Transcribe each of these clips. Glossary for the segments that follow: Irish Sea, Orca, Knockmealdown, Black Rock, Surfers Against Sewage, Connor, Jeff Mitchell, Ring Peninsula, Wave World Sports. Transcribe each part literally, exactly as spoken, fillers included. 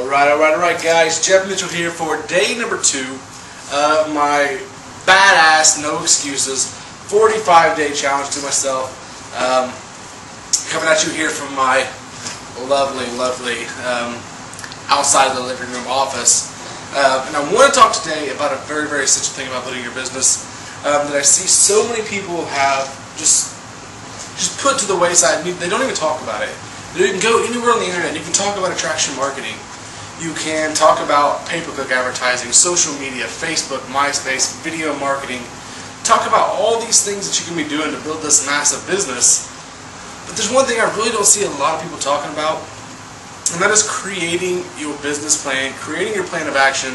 Alright, alright, alright guys, Jeff Mitchell here for day number two of my badass, no excuses, forty-five day challenge to myself. Um, coming at you here from my lovely, lovely um, outside the living room office. Uh, and I want to talk today about a very, very essential thing about building your business um, that I see so many people have just just put to the wayside. They don't even talk about it. You can go anywhere on the internet. You can talk about attraction marketing. You can talk about pay-per-click advertising, social media, Facebook, MySpace, video marketing. Talk about all these things that you can be doing to build this massive business. But there's one thing I really don't see a lot of people talking about, and that is creating your business plan, creating your plan of action,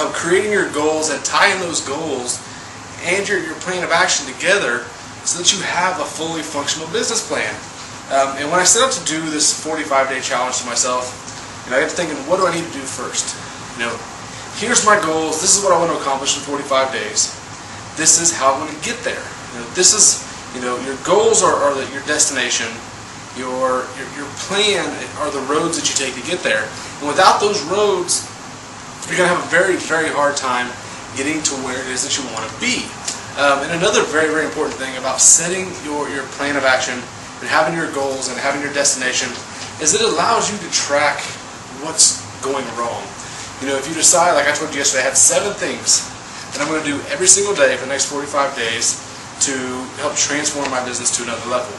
uh, creating your goals and tying those goals and your, your plan of action together so that you have a fully functional business plan. Um, and when I set out to do this forty-five day challenge to myself, you know, I got to thinking, what do I need to do first? You know, here's my goals. This is what I want to accomplish in forty-five days. This is how I'm going to get there. You know, this is, you know, your goals are, are the, your destination. Your, your your plan are the roads that you take to get there. And without those roads, you're going to have a very, very hard time getting to where it is that you want to be. Um, and another very, very important thing about setting your, your plan of action and having your goals and having your destination is that it allows you to track what's going wrong. You know, if you decide, like I told you yesterday, I had seven things that I'm going to do every single day for the next forty-five days to help transform my business to another level.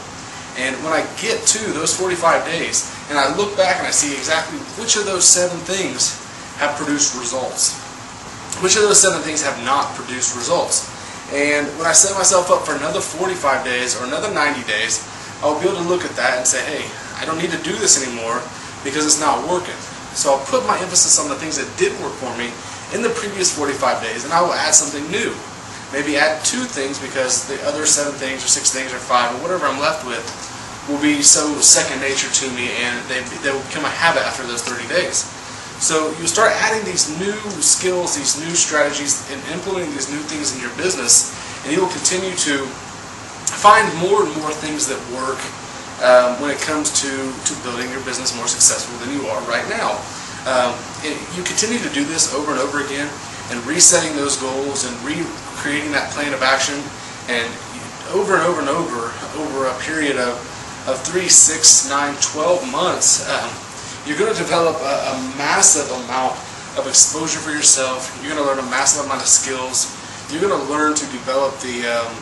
And when I get to those forty-five days and I look back and I see exactly which of those seven things have produced results, which of those seven things have not produced results. And when I set myself up for another forty-five days or another ninety days, I'll be able to look at that and say, hey, I don't need to do this anymore because it's not working. So I'll put my emphasis on the things that did work for me in the previous forty-five days, and I will add something new. Maybe add two things because the other seven things or six things or five or whatever I'm left with will be so second nature to me, and they, they will become a habit after those thirty days. So you start adding these new skills, these new strategies, and implementing these new things in your business, and you will continue to find more and more things that work um, when it comes to, to building your business more successful than you are right now. Um, and you continue to do this over and over again, and resetting those goals and recreating that plan of action, and over and over and over, over a period of, of three, six, nine, twelve months, um, you're going to develop a, a massive amount of exposure for yourself. You're going to learn a massive amount of skills. You're going to learn to develop the, um,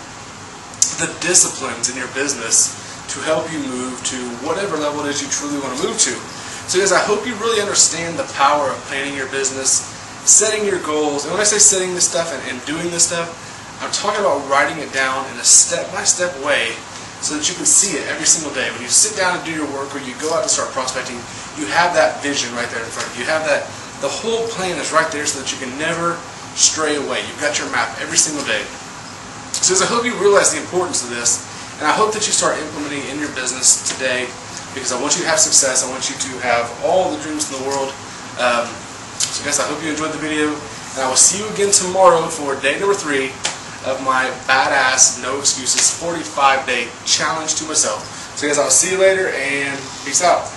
the disciplines in your business to help you move to whatever level it is you truly want to move to. So guys, I hope you really understand the power of planning your business, setting your goals, and when I say setting this stuff and, and doing this stuff, I'm talking about writing it down in a step-by-step way so that you can see it every single day. When you sit down and do your work, or you go out to start prospecting, you have that vision right there in front of you. You have that, the whole plan is right there so that you can never stray away. You've got your map every single day. So I hope you realize the importance of this, and I hope that you start implementing it in your business today, because I want you to have success. I want you to have all the dreams in the world. Um, So guys, I hope you enjoyed the video, and I will see you again tomorrow for day number three of my badass, no excuses, forty-five day challenge to myself. So guys, I'll see you later, and peace out.